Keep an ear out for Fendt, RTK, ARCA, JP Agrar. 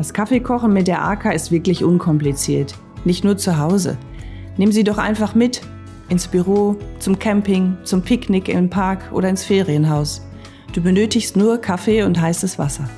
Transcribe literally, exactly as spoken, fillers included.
Das Kaffeekochen mit der ARCA ist wirklich unkompliziert. Nicht nur zu Hause. Nehmen Sie doch einfach mit. Ins Büro, zum Camping, zum Picknick im Park oder ins Ferienhaus. Du benötigst nur Kaffee und heißes Wasser.